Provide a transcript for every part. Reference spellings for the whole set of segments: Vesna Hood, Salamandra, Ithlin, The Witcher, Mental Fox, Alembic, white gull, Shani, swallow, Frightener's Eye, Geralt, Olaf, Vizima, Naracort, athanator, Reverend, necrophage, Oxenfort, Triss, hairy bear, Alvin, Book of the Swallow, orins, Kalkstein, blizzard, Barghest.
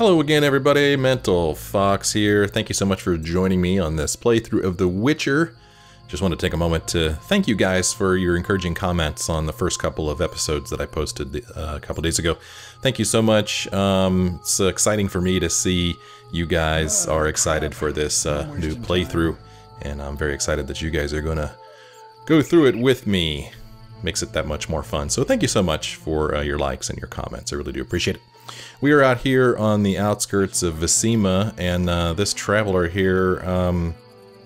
Hello again, everybody. Mental Fox here. Thank you so much for joining me on this playthrough of The Witcher. Just want to take a moment to thank you guys for your encouraging comments on the first couple of episodes that I posted a couple days ago. Thank you so much. It's exciting for me to see you guys are excited for this new playthrough, and I'm very excited that you guys are going to go through it with me. Makes it that much more fun. So thank you so much for your likes and your comments. I really do appreciate it. We are out here on the outskirts of Vizima, and this traveler here,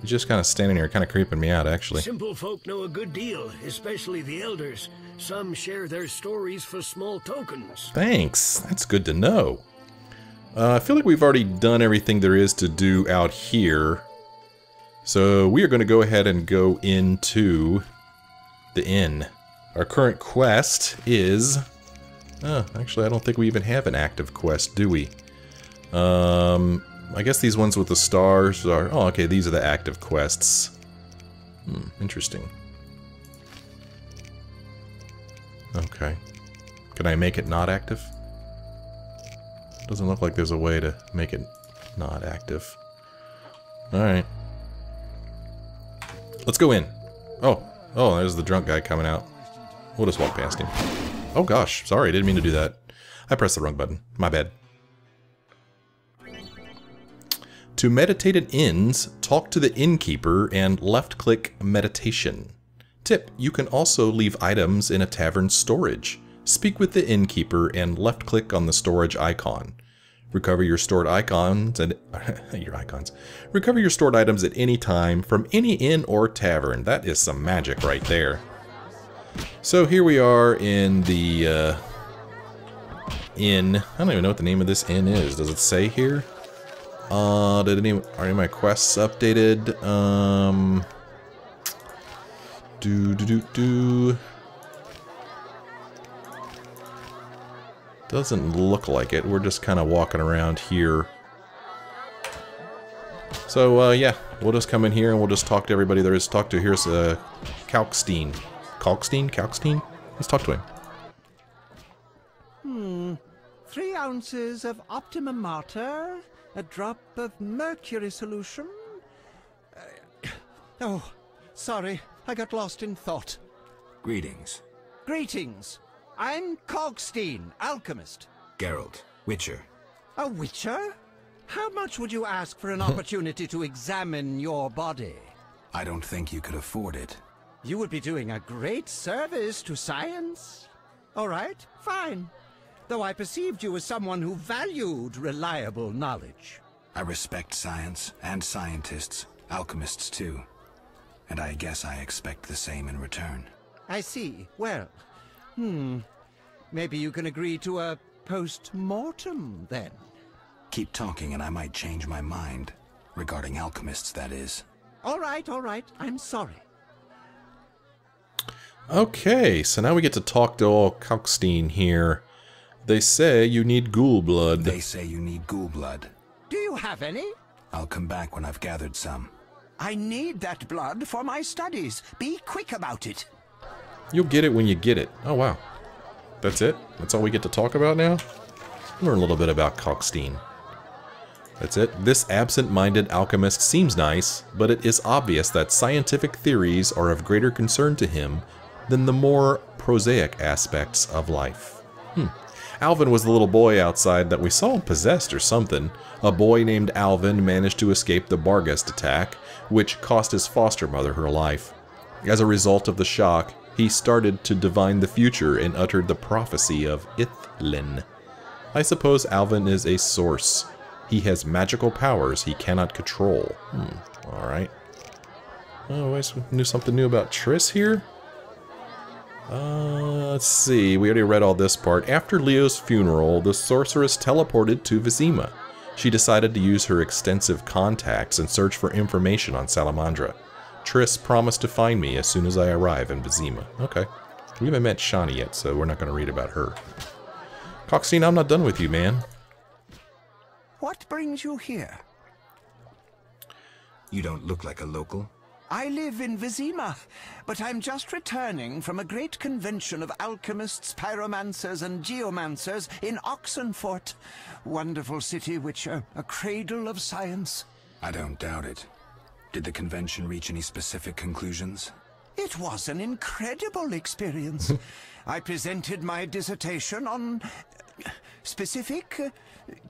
just kind of standing here, kind of creeping me out, actually. Simple folk know a good deal, especially the elders. Some share their stories for small tokens. Thanks. That's good to know. I feel like we've already done everything there is to do out here. So we are going to go ahead and go into the inn. Our current quest is... Oh, actually, I don't think we even have an active quest, do we? I guess these ones with the stars are... Oh, okay, these are the active quests. Hmm, interesting. Okay. Can I make it not active? Doesn't look like there's a way to make it not active. Alright. Let's go in. Oh, there's the drunk guy coming out. We'll just walk past him. Oh gosh, sorry, I didn't mean to do that. I pressed the wrong button. My bad. To meditate at inns, talk to the innkeeper and left-click meditation. Tip, you can also leave items in a tavern storage. Speak with the innkeeper and left-click on the storage icon. Recover your stored icons and Recover your stored items at any time from any inn or tavern. That is some magic right there. So here we are in the inn. I don't even know what the name of this inn is. Does it say here? Are any of my quests updated? Doesn't look like it. We're just kind of walking around here. So yeah, we'll just come in here and we'll just talk to everybody there is to talk to. Here's Kalkstein. Kalkstein? Let's talk to him. 3 ounces of optimum mater, a drop of mercury solution. Oh, sorry, I got lost in thought. Greetings. I'm Kalkstein, alchemist. Geralt, Witcher. A Witcher? How much would you ask for an opportunity to examine your body? I don't think you could afford it. You would be doing a great service to science. All right, fine. Though I perceived you as someone who valued reliable knowledge. I respect science and scientists, alchemists too. And I guess I expect the same in return. I see. Well, maybe you can agree to a post-mortem then. Keep talking and I might change my mind. Regarding alchemists, that is. All right. I'm sorry. Okay, so now we get to talk to old Kalkstein here. They say you need ghoul blood. Do you have any? I'll come back when I've gathered some. I need that blood for my studies. Be quick about it. You'll get it when you get it. Oh, wow. That's it? That's all we get to talk about now? Learn a little bit about Kalkstein. That's it. This absent-minded alchemist seems nice, but it is obvious that scientific theories are of greater concern to him than the more prosaic aspects of life. Alvin was the little boy outside that we saw possessed or something. A boy named Alvin managed to escape the Barghest attack, which cost his foster mother her life. As a result of the shock, he started to divine the future and uttered the prophecy of Ithlin. I suppose Alvin is a source. He has magical powers he cannot control. Alright. Oh, I knew something new about Triss here? Let's see. We already read all this part. After Leo's funeral, the sorceress teleported to Vizima. She decided to use her extensive contacts and search for information on Salamandra. Triss promised to find me as soon as I arrive in Vizima. Okay. We haven't met Shani yet, so we're not going to read about her. Kalkstein, I'm not done with you, man. What brings you here? You don't look like a local. I live in Vizima, but I'm just returning from a great convention of alchemists, pyromancers, and geomancers in Oxenfort. Wonderful city, Witcher, a cradle of science. I don't doubt it. Did the convention reach any specific conclusions? It was an incredible experience. I presented my dissertation on... specific?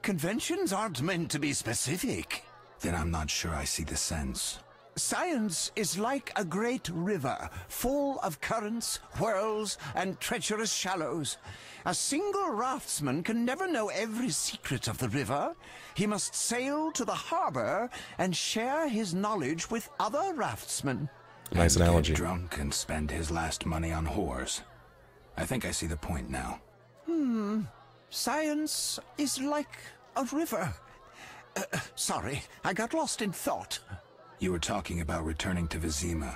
Conventions aren't meant to be specific. Then I'm not sure I see the sense. Science is like a great river, full of currents, whirls, and treacherous shallows. A single raftsman can never know every secret of the river. He must sail to the harbor and share his knowledge with other raftsmen. Nice analogy. Get drunk and spend his last money on whores. I think I see the point now. Science is like a river. Sorry, I got lost in thought. You were talking about returning to Vizima.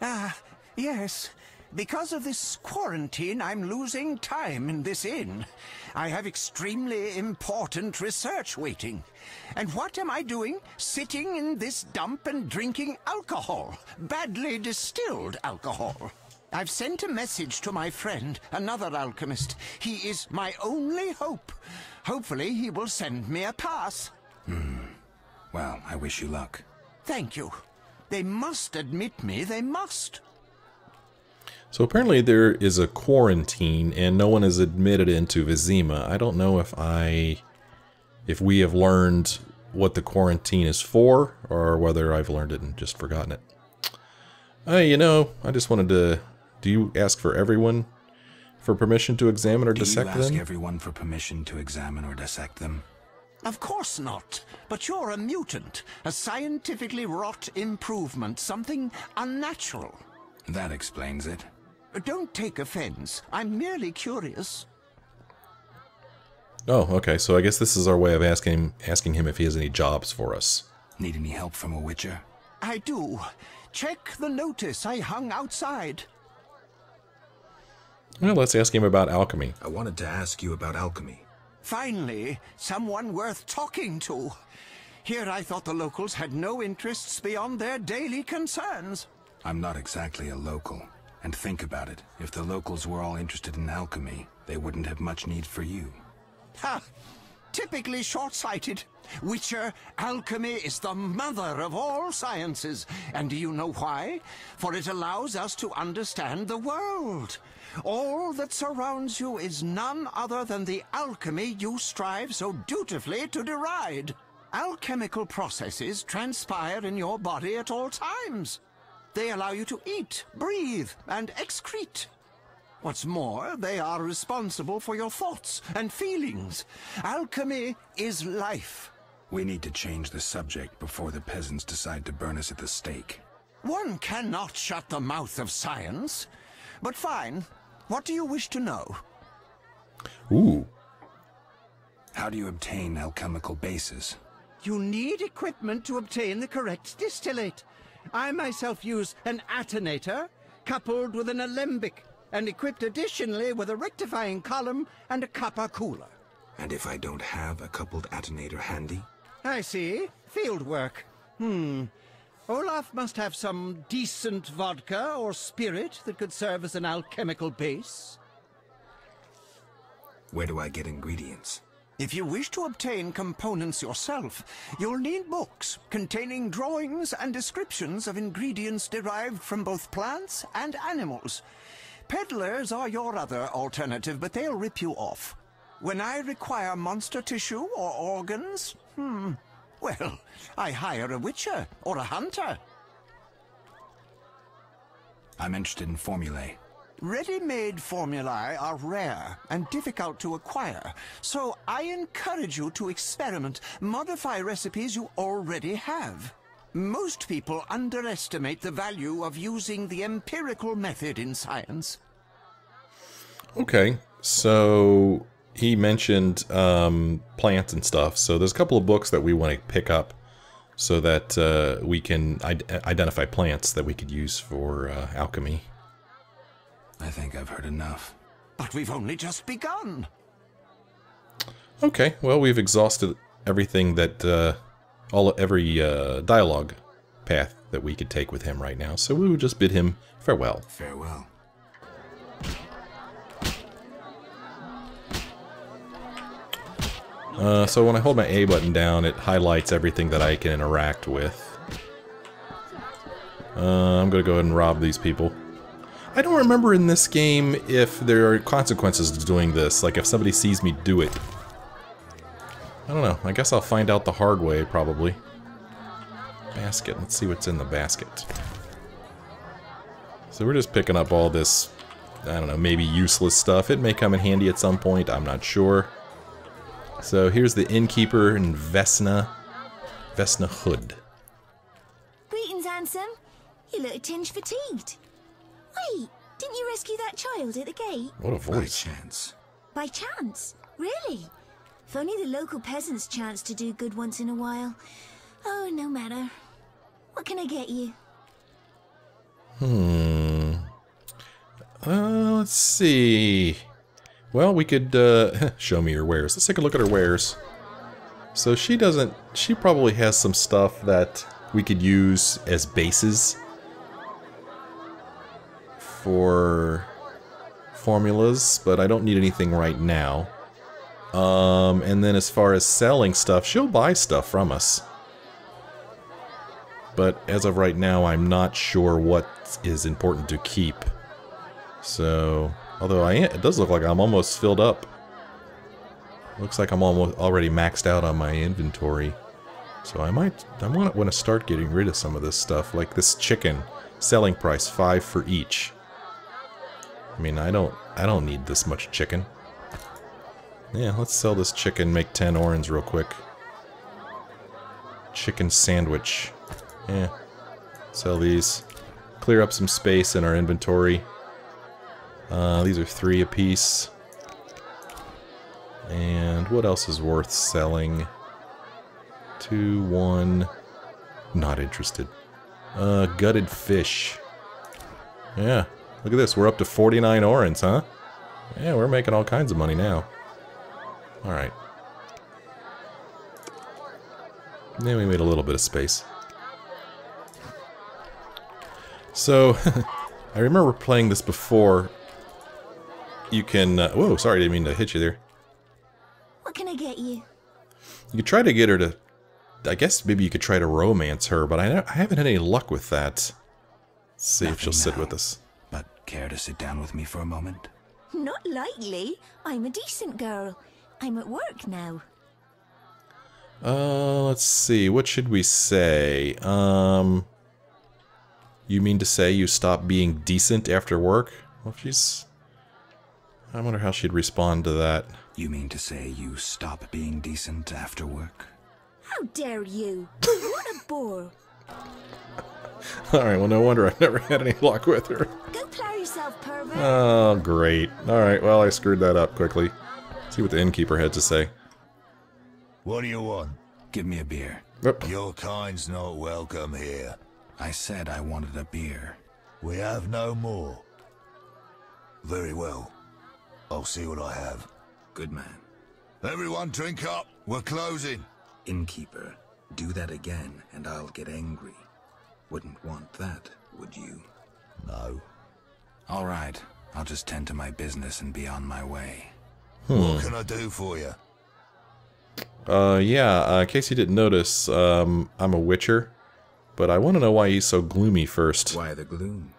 Ah, yes. Because of this quarantine, I'm losing time in this inn. I have extremely important research waiting. And what am I doing? Sitting in this dump and drinking alcohol. Badly distilled alcohol. I've sent a message to my friend, another alchemist. He is my only hope. Hopefully he will send me a pass. Well, I wish you luck. Thank you. They must admit me, they must. So apparently there is a quarantine and no one is admitted into Vizima. I don't know if we have learned what the quarantine is for, or whether I've learned it and just forgotten it. You know, I just wanted to... Do you ask for everyone for permission to examine or dissect them? Do you ask everyone for permission to examine or dissect them? Of course not. But you're a mutant. A scientifically wrought improvement. Something unnatural. That explains it. Don't take offense. I'm merely curious. Oh, okay. So I guess this is our way of asking him if he has any jobs for us. Need any help from a Witcher? I do. Check the notice I hung outside. Well, let's ask him about alchemy. I wanted to ask you about alchemy. Finally, someone worth talking to. Here I thought the locals had no interests beyond their daily concerns. I'm not exactly a local. And think about it. If the locals were all interested in alchemy, they wouldn't have much need for you. Ha! Typically short-sighted. Witcher, alchemy is the mother of all sciences. And do you know why? For it allows us to understand the world. All that surrounds you is none other than the alchemy you strive so dutifully to deride. Alchemical processes transpire in your body at all times. They allow you to eat, breathe, and excrete. What's more, they are responsible for your thoughts and feelings. Alchemy is life. We need to change the subject before the peasants decide to burn us at the stake. One cannot shut the mouth of science. But fine. What do you wish to know? Ooh. How do you obtain alchemical bases? You need equipment to obtain the correct distillate. I myself use an athanator, coupled with an alembic, and equipped additionally with a rectifying column and a copper cooler. And if I don't have a coupled attenuator handy? I see. Field work. Olaf must have some decent vodka or spirit that could serve as an alchemical base. Where do I get ingredients? If you wish to obtain components yourself, you'll need books containing drawings and descriptions of ingredients derived from both plants and animals. Peddlers are your other alternative, but they'll rip you off. When I require monster tissue or organs, well, I hire a witcher or a hunter. I'm interested in formulae. Ready-made formulae are rare and difficult to acquire, so I encourage you to experiment, modify recipes you already have. Most people underestimate the value of using the empirical method in science. Okay, so he mentioned plants and stuff. So there's a couple of books that we want to pick up so that we can identify plants that we could use for alchemy. I think I've heard enough. But we've only just begun. Okay, well, we've exhausted everything that... every dialogue path that we could take with him right now, so we would just bid him farewell. Farewell. So when I hold my A button down, it highlights everything that I can interact with. I'm gonna go ahead and rob these people. I don't remember in this game if there are consequences to doing this, like if somebody sees me do it. I don't know, I guess I'll find out the hard way, probably. Basket, let's see what's in the basket. So we're just picking up all this, I don't know, maybe useless stuff. It may come in handy at some point, I'm not sure. So here's the innkeeper in Vesna Hood. Greetings, handsome. You look a tinge fatigued. Wait, didn't you rescue that child at the gate? What a voice. By chance. By chance? Really? If only the local peasants chance to do good once in a while. Oh, no matter. What can I get you? Let's see. Well, we could, show me her wares. Let's take a look at her wares. So she doesn't, she probably has some stuff that we could use as bases for formulas, but I don't need anything right now. And then as far as selling stuff, she'll buy stuff from us. But as of right now, I'm not sure what is important to keep. So... although it does look like I'm almost filled up. Looks like I'm almost already maxed out on my inventory. So I might want to start getting rid of some of this stuff. Like this chicken, selling price 5 for each. I mean, I don't need this much chicken. Yeah, let's sell this chicken, make 10 orins real quick. Chicken sandwich. Yeah, sell these. Clear up some space in our inventory. These are 3 apiece. And what else is worth selling? 2, 1... Not interested. Gutted fish. Yeah, look at this. We're up to 49 orins, huh? Yeah, we're making all kinds of money now. Alright. Then we made a little bit of space. So, I remember playing this before. You can... whoa, sorry, didn't mean to hit you there. What can I get you? You could try to get her to... I guess maybe you could try to romance her, but I haven't had any luck with that. Let's see if she'll sit with us. But care to sit down with me for a moment? Not likely. I'm a decent girl. I'm at work now. Let's see. What should we say? You mean to say you stop being decent after work? Well, if she's... I wonder how she'd respond to that. You mean to say you stop being decent after work? How dare you! What a bore! Alright, well no wonder I've never had any luck with her. Go plow yourself, pervert! Oh, great. Alright, well I screwed that up quickly. Let's see what the innkeeper had to say. What do you want? Give me a beer. Yep. Your kind's not welcome here. I said I wanted a beer. We have no more. Very well. I'll see what I have. Good man. Everyone drink up. We're closing. Innkeeper, do that again and I'll get angry. Wouldn't want that, would you? No. All right. I'll just tend to my business and be on my way. What can I do for you? In case you didn't notice, I'm a witcher. But I want to know why he's so gloomy first. Why the gloom?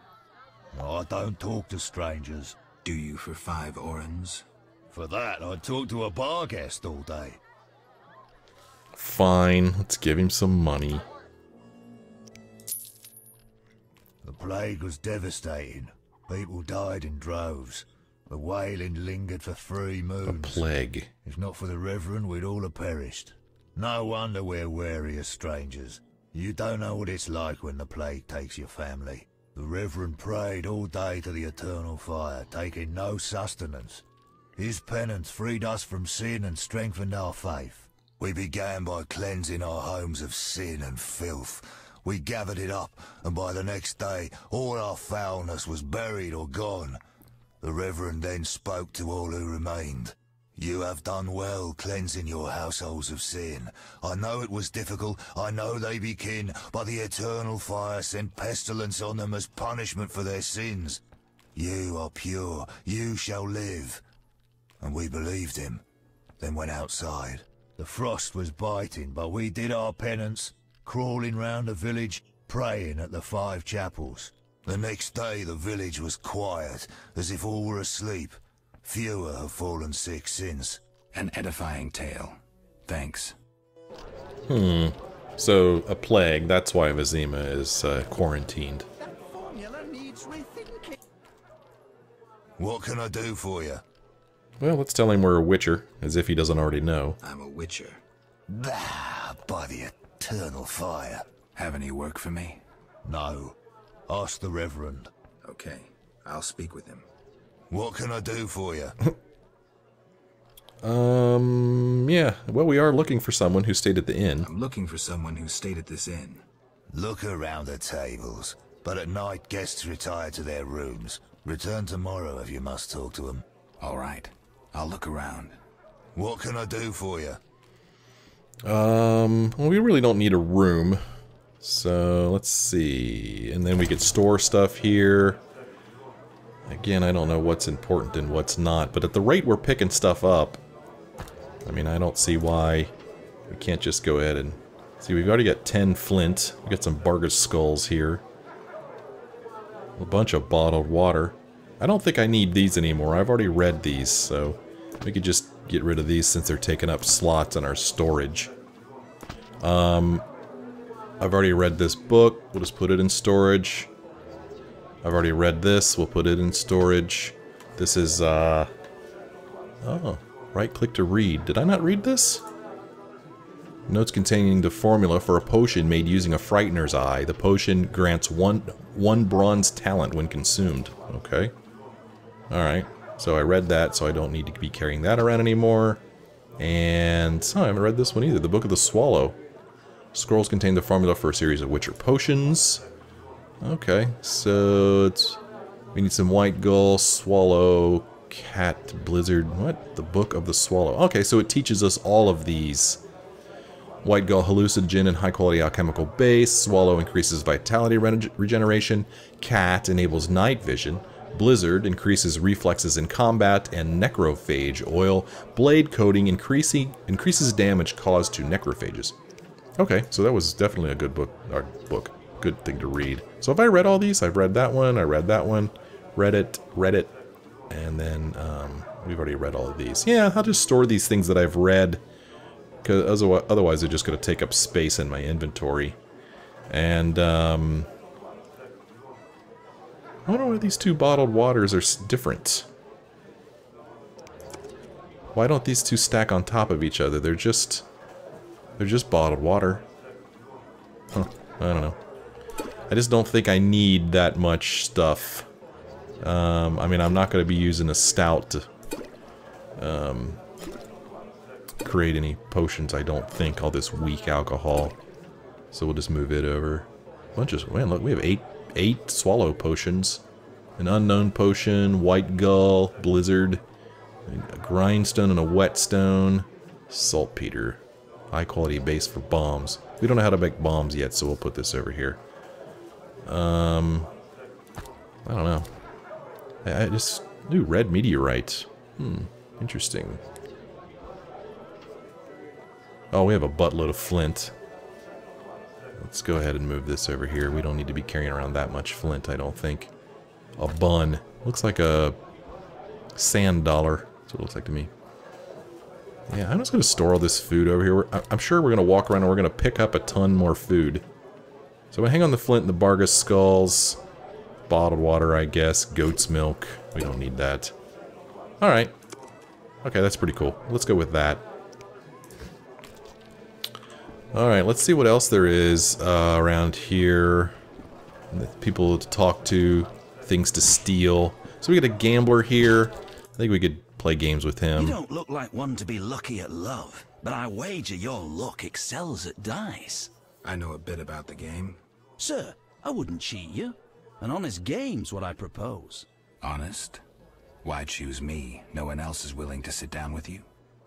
I don't talk to strangers. Do you for 5 orins? For that, I'd talk to a Barghest all day. Fine, let's give him some money. The plague was devastating. People died in droves. The wailing lingered for 3 moons. A plague. If not for the Reverend, we'd all have perished. No wonder we're wary of strangers. You don't know what it's like when the plague takes your family. The Reverend prayed all day to the eternal fire, taking no sustenance. His penance freed us from sin and strengthened our faith. We began by cleansing our homes of sin and filth. We gathered it up, and by the next day, all our foulness was buried or gone. The Reverend then spoke to all who remained. You have done well cleansing your households of sin. I know it was difficult, I know they be kin, but the eternal fire sent pestilence on them as punishment for their sins. You are pure, you shall live. And we believed him, then went outside. The frost was biting, but we did our penance, crawling round the village, praying at the 5 chapels. The next day the village was quiet, as if all were asleep. Fewer have fallen sick since. An edifying tale. Thanks. So, a plague, that's why Vizima is quarantined. That formula needs rethinking. What can I do for you? Well, let's tell him we're a witcher, as if he doesn't already know. I'm a witcher. Bah, by the eternal fire. Have any work for me? No. Ask the Reverend. Okay, I'll speak with him. What can I do for you? Yeah, well, we are looking for someone who stayed at the inn. I'm looking for someone who stayed at this inn. Look around the tables, but at night guests retire to their rooms. Return tomorrow if you must talk to them. All right, I'll look around. What can I do for you? Well, we really don't need a room. So, let's see. And then we could store stuff here. Again, I don't know what's important and what's not, but at the rate we're picking stuff up, I mean, I don't see why we can't just go ahead and... See, we've already got 10 flint. We've got some Barghest skulls here. A bunch of bottled water. I don't think I need these anymore. I've already read these, so we could just get rid of these since they're taking up slots in our storage. I've already read this book. We'll just put it in storage. I've already read this, we'll put it in storage. This is, oh, right click to read. Did I not read this? Notes containing the formula for a potion made using a Frightener's Eye. The potion grants one bronze talent when consumed. Okay. Alright, so I read that, so I don't need to be carrying that around anymore. And, oh, I haven't read this one either. The Book of the Swallow. Scrolls contain the formula for a series of Witcher potions. Okay, so it's, we need some white gull, swallow, cat, blizzard, what? The Book of the Swallow. Okay, so it teaches us all of these. White gull, hallucinogen and high-quality alchemical base. Swallow increases vitality regeneration. Cat enables night vision. Blizzard increases reflexes in combat. And necrophage oil, blade coating, increases damage caused to necrophages. Okay, so that was definitely a good book. Good thing to read. So have I read all these? I've read that one, I read that one, read it, and then we've already read all of these. Yeah, I'll just store these things that I've read, because otherwise they're just going to take up space in my inventory. And I wonder why these two bottled waters are different. Why don't these two stack on top of each other? They're just bottled water. Huh, I don't know. I just don't think I need that much stuff. I mean, I'm not going to be using a stout to create any potions, I don't think. All this weak alcohol. So we'll just move it over. Man, look, we have eight swallow potions. An unknown potion, white gull, blizzard, a grindstone and a whetstone, saltpeter. High quality base for bombs. We don't know how to make bombs yet, so we'll put this over here. I don't know. I just... Ooh, red meteorite. Interesting. Oh, we have a buttload of flint. Let's go ahead and move this over here. We don't need to be carrying around that much flint, I don't think. A bun. Looks like a sand dollar. That's what it looks like to me. Yeah, I'm just going to store all this food over here. I'm sure we're going to walk around and we're going to pick up a ton more food. So I'm gonna hang on the flint and the Barghest skulls, bottled water, I guess, goat's milk. We don't need that. Alright. Okay, that's pretty cool. Let's go with that. Alright, let's see what else there is around here. People to talk to, things to steal. So we got a gambler here. I think we could play games with him. You don't look like one to be lucky at love, but I wager your luck excels at dice. I know a bit about the game. Sir, I wouldn't cheat you. An honest game's what I propose. Honest? Why choose me? No one else is willing to sit down with you?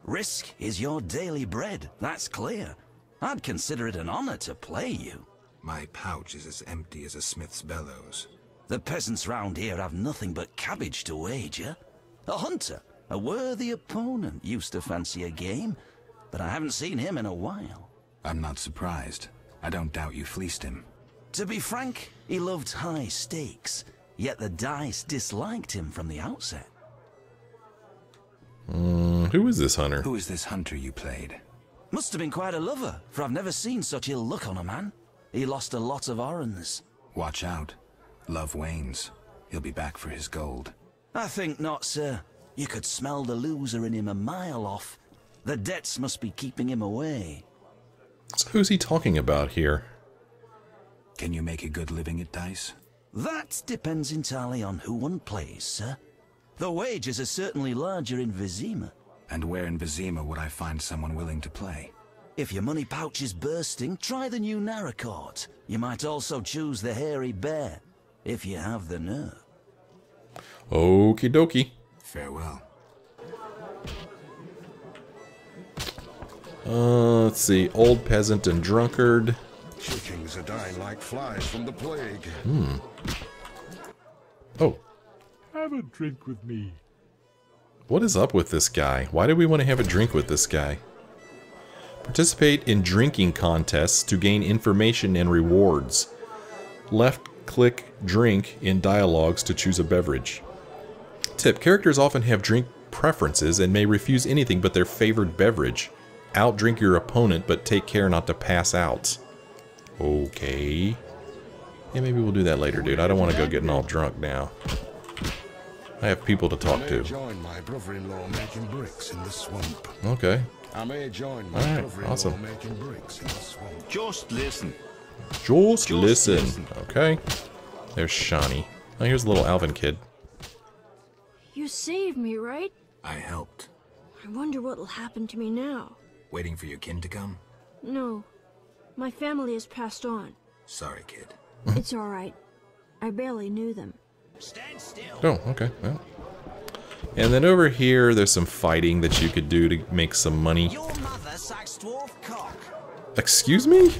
Risk is your daily bread, that's clear. I'd consider it an honor to play you. My pouch is as empty as a smith's bellows. The peasants round here have nothing but cabbage to wager. A hunter, a worthy opponent, used to fancy a game, but I haven't seen him in a while. I'm not surprised. I don't doubt you fleeced him. To be frank, he loved high stakes, yet the dice disliked him from the outset. Who is this hunter? Who is this hunter you played? Must have been quite a lover, for I've never seen such ill luck on a man. He lost a lot of orans. Watch out. Love wanes. He'll be back for his gold. I think not, sir. You could smell the loser in him a mile off. The debts must be keeping him away. So who's he talking about here? Can you make a good living at dice? That depends entirely on who one plays, sir. The wages are certainly larger in Vizima. And where in Vizima would I find someone willing to play? If your money pouch is bursting, try the new Naracort. You might also choose the hairy bear, if you have the nerve. Okie dokie. Farewell. Let's see. Old peasant and drunkard. Chickens are dying like flies from the plague. Oh. Have a drink with me. What is up with this guy? Why do we want to have a drink with this guy? Participate in drinking contests to gain information and rewards. Left-click drink in dialogues to choose a beverage. Tip: characters often have drink preferences and may refuse anything but their favored beverage. Outdrink your opponent, but take care not to pass out. Okay. Yeah, maybe we'll do that later, dude. I don't want to go getting all drunk now. I have people to talk to. Okay. Alright, awesome. Just listen. Okay. There's Shani. Oh, here's a little Alvin kid. You saved me, right? I helped. I wonder what'll happen to me now. Waiting for your kin to come? No. My family has passed on. Sorry, kid. It's alright. I barely knew them. Stand still. Oh, okay. Well. And then over here, there's some fighting that you could do to make some money. Your mother sucks dwarf cock. Excuse me?